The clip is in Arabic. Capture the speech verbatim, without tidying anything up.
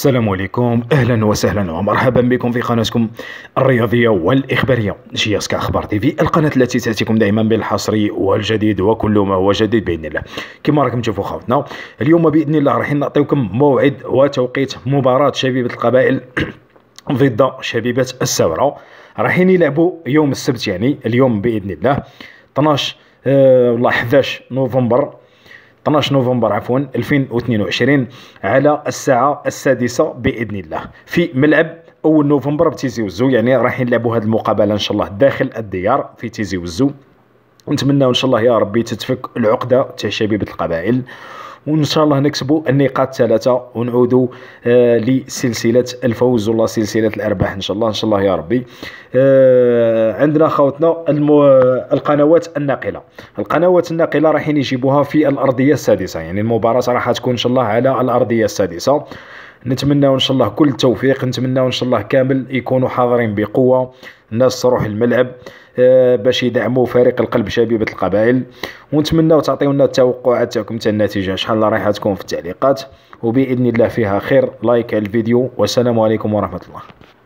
السلام عليكم، اهلا وسهلا ومرحبا بكم في قناتكم الرياضيه والاخباريه جي إس كي اخبار تي في، القناه التي تاتيكم دائما بالحصري والجديد وكل ما هو جديد باذن الله. كما راكم تشوفوا خوتنا اليوم باذن الله راح نعطيكم موعد وتوقيت مباراه شبيبه القبائل ضد شبيبه السوره. رايحين يلعبوا يوم السبت، يعني اليوم باذن الله اثناش أه والله أحد عشر نوفمبر اثناش نوفمبر عفوا ألفين واثنين وعشرين على الساعة السادسة بإذن الله في ملعب أول نوفمبر بتيزي وزو. يعني راح نلعبوا هذه المقابلة إن شاء الله داخل الديار في تيزي وزو، ونتمنى إن شاء الله يا ربي تتفك العقدة تاع شبيبة القبائل، وإن شاء الله نكسبوا النقاط ثلاثة ونعودوا آه لسلسلة الفوز والله سلسلة الأرباح إن شاء الله إن شاء الله يا ربي. آه عندنا خوتنا المو... القنوات الناقلة القنوات الناقلة راح يجيبوها في الأرضية السادسة، يعني المباراة راح تكون إن شاء الله على الأرضية السادسة. نتمنى إن شاء الله كل التوفيق، نتمنى إن شاء الله كامل يكونوا حاضرين بقوة، الناس تروح الملعب باش يدعموا فريق القلب شبيبة القبائل، ونتمناو تعطيونا توقعاتكم تاع النتيجة شحال رايحة تكون في التعليقات، وبإذن الله فيها خير. لايك الفيديو والسلام عليكم ورحمة الله.